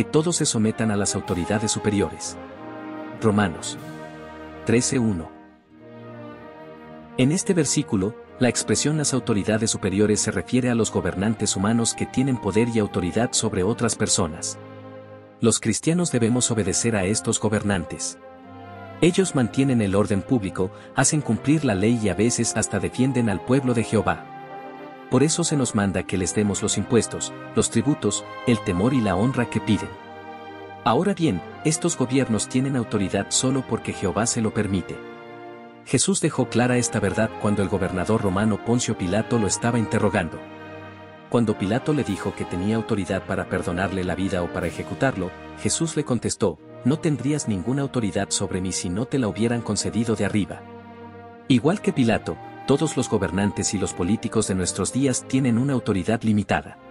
que todos se sometan a las autoridades superiores. Romanos 13:1. En este versículo, la expresión las autoridades superiores se refiere a los gobernantes humanos que tienen poder y autoridad sobre otras personas. Los cristianos debemos obedecer a estos gobernantes. Ellos mantienen el orden público, hacen cumplir la ley y a veces hasta defienden al pueblo de Jehová. Por eso se nos manda que les demos los impuestos, los tributos, el temor y la honra que piden. Ahora bien, estos gobiernos tienen autoridad solo porque Jehová se lo permite. Jesús dejó clara esta verdad cuando el gobernador romano Poncio Pilato lo estaba interrogando. Cuando Pilato le dijo que tenía autoridad para perdonarle la vida o para ejecutarlo, Jesús le contestó, no tendrías ninguna autoridad sobre mí si no te la hubieran concedido de arriba. Igual que Pilato, todos los gobernantes y los políticos de nuestros días tienen una autoridad limitada.